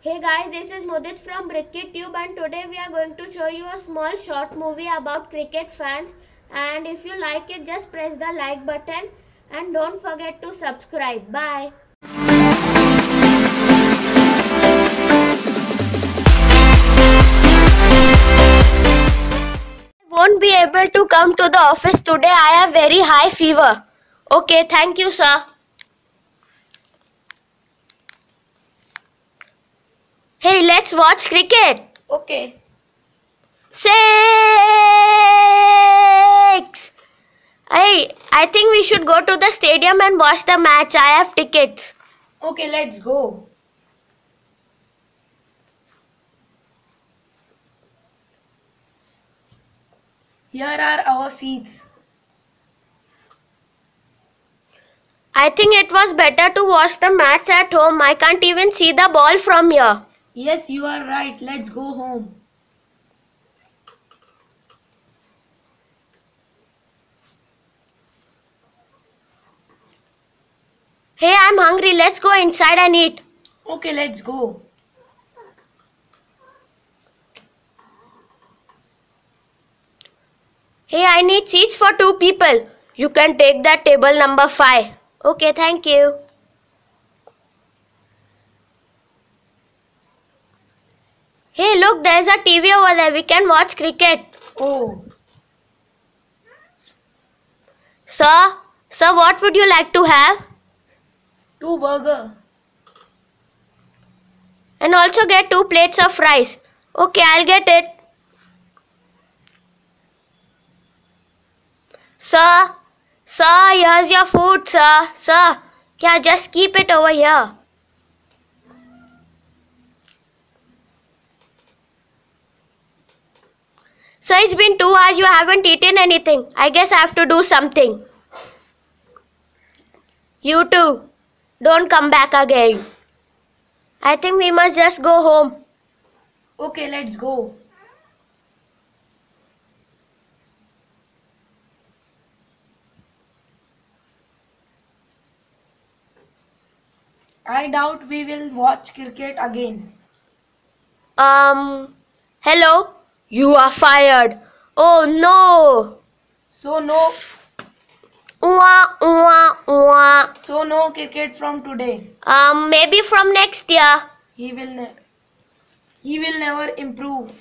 Hey guys, this is Mudit from BrickyTube, and today we are going to show you a small short movie about cricket fans. And if you like it, just press the like button and don't forget to subscribe. Bye. I won't be able to come to the office today. I have very high fever. Okay, thank you, sir. Hey, let's watch cricket. Okay. 6. Hey, I think we should go to the stadium and watch the match. I have tickets. Okay, let's go. Here are our seats. I think it was better to watch the match at home. I can't even see the ball from here. Yes, you are right. Let's go home. Hey, I'm hungry. Let's go inside and eat. Okay, let's go. Hey, I need seats for 2 people. You can take that table number 5. Okay, thank you. Hey, look, there's a TV over there. We can watch cricket. Oh. Sir, what would you like to have? 2 burger. And also get 2 plates of rice. Okay, I'll get it. Sir, here's your food, sir. Sir, yeah, just keep it over here. Sir, it's been 2 hours, you haven't eaten anything. I guess I have to do something. You too. Don't come back again. I think we must just go home. Okay, let's go. I doubt we will watch cricket again. Hello? You are fired. Oh no. So no. So no cricket from today. Maybe from next year. He will never improve.